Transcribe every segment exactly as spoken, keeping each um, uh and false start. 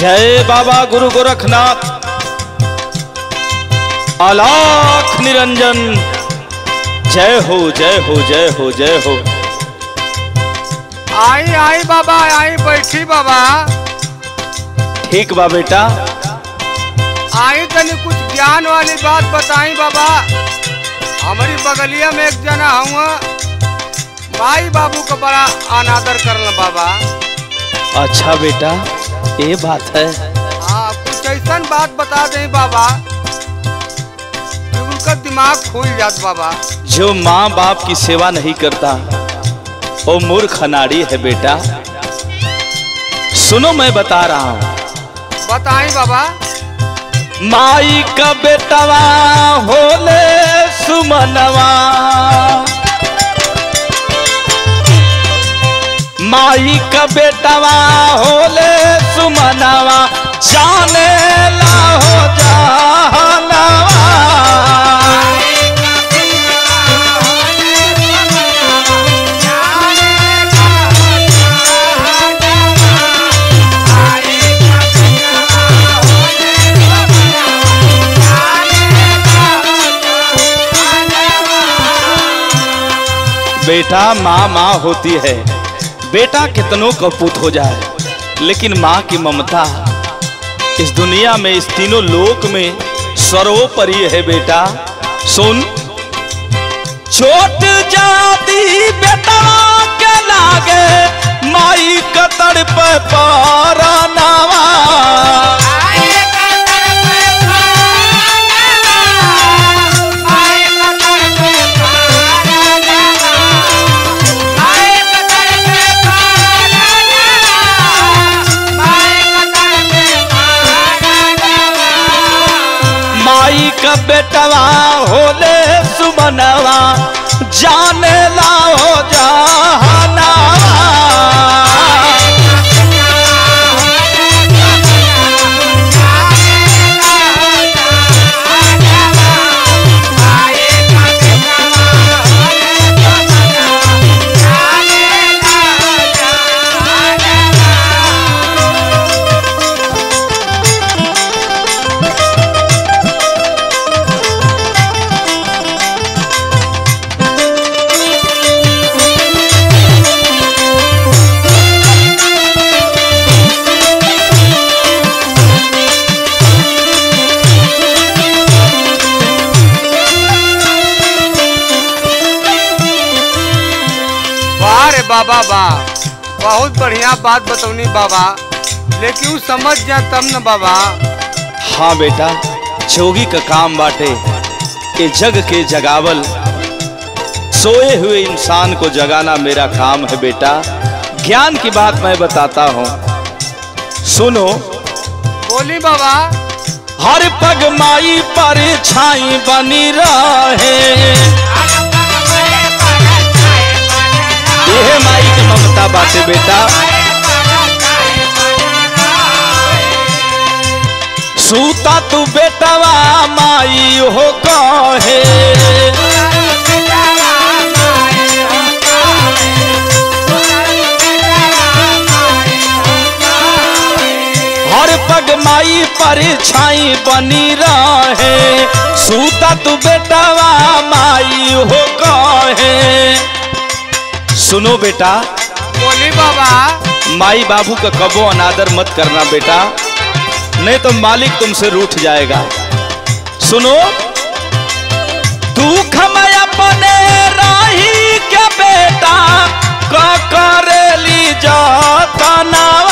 जय बाबा गुरु गोरखनाथ आलाख निरंजन। जय हो जय हो जय हो जय हो। आई आई बाबा आई बैठी बाबा। ठीक बा बेटा। आई तनी कुछ ज्ञान वाली बात बताई बाबा। हमारी बगलिया में एक जना हुआ भाई बाबू को बड़ा अनादर करना बाबा। अच्छा बेटा ये बात है। हाँ कुछ ऐसा बात बता दे बाबा उनका दिमाग खुल जात बाबा। जो माँ बाप की सेवा नहीं करता वो मूर्ख अनाड़ी है बेटा। सुनो मैं बता रहा हूँ। बताए बाबा। माई का बेटवा होले सुमनवा, माई का बेटवा होले सुमनवा, जाने ला हो जानवा। बेटा माँ माँ होती है, बेटा कितनों का पुत हो जाए, लेकिन माँ की ममता इस दुनिया में इस तीनों लोक में सर्वोपरि है बेटा। सुन छोट जाती बेटा के लागे माई कतर पे पारा नावा। बेटवा होले सुमनवा जाने ला हो जाना। बाबा बा बहुत बढ़िया बात बतौनी बाबा, लेकिन समझ जा तब न बाबा। हाँ बेटा जोगी का काम बाटे के जग के जगावल, सोए हुए इंसान को जगाना मेरा काम है बेटा। ज्ञान की बात मैं बताता हूँ, सुनो। बोली बाबा। हर पग माई पर छाई बनी रहे, ये माई की ममता बाटे बेटा। सूता तू बेटवा माई हो कहे, हर पग माई पर छाई बनी रहे, सूता तू बेटवा माई हो कहे। सुनो बेटा। बोली बाबा। माई बाबू का कबो अनादर मत करना बेटा, नहीं तो मालिक तुमसे रूठ जाएगा। सुनो दुख में अपने राही के बेटा का करेली जाता नावा।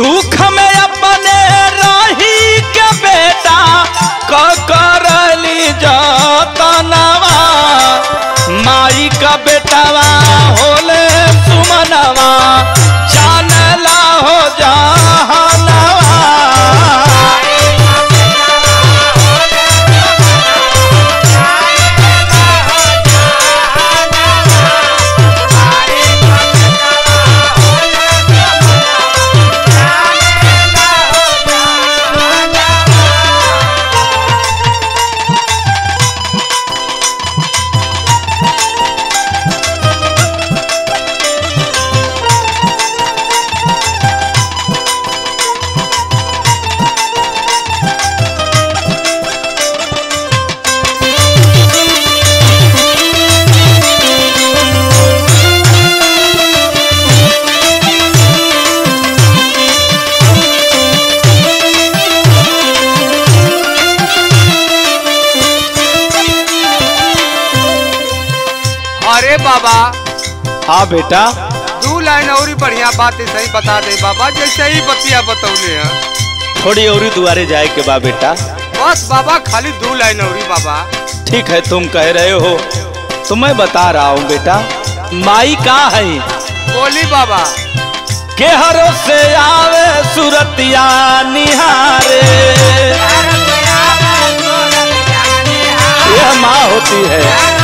दुख में अपने रही के बेटा का करली जाता नवा, माई का बेटवा होले सुमनवा जाने ला हो जानवा। हाँ बेटा, दू लाइन और बढ़िया बात सही बता दे बाबा, जैसे ही बतिया बतौले है। थोड़ी और दुआरे जाए के बा बेटा। बस बाबा खाली दो लाइन और बाबा। ठीक है तुम कह रहे हो तो मैं बता रहा हूँ बेटा। माई का है बोली बाबा के हरों से आवे सूरतिया निहारे, यह माँ होती है।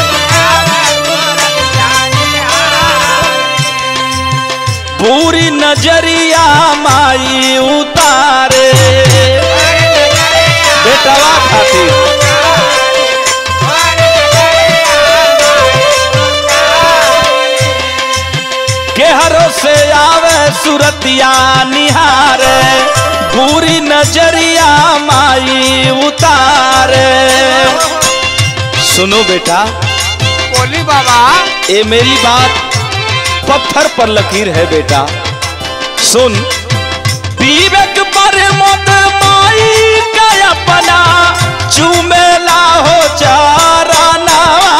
पूरी नजरिया माई उतारे बेटा खाती, के हरों से आवे सूरतिया निहारे, पूरी नजरिया माई उतारे। सुनो बेटा बोली बाबा, ये मेरी बात पत्थर पर लकीर है बेटा। सुन विवेक पर मत माई का अपना चुमेला हो चारा नावा,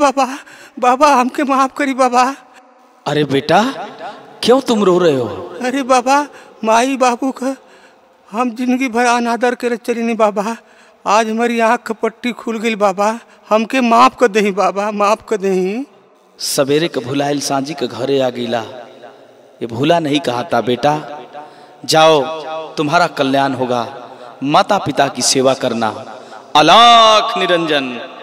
बाबा बाबा हमके माफ करी बाबा। अरे बेटा क्यों तुम रो रहे हो? अरे बाबा माई बाबू का हम जिंदगी भर अनादर करे चली नहीं बाबा, आज हमारी आँख का पट्टी खुल गई बाबा, हमके माफ कर दही बाबा, माफ कर दही। सवेरे का भुलाइल सांझी के घरे आ गईला, ये भूला नहीं कहा था बेटा। जाओ तुम्हारा कल्याण होगा, माता पिता की सेवा करना। अलाख निरंजन।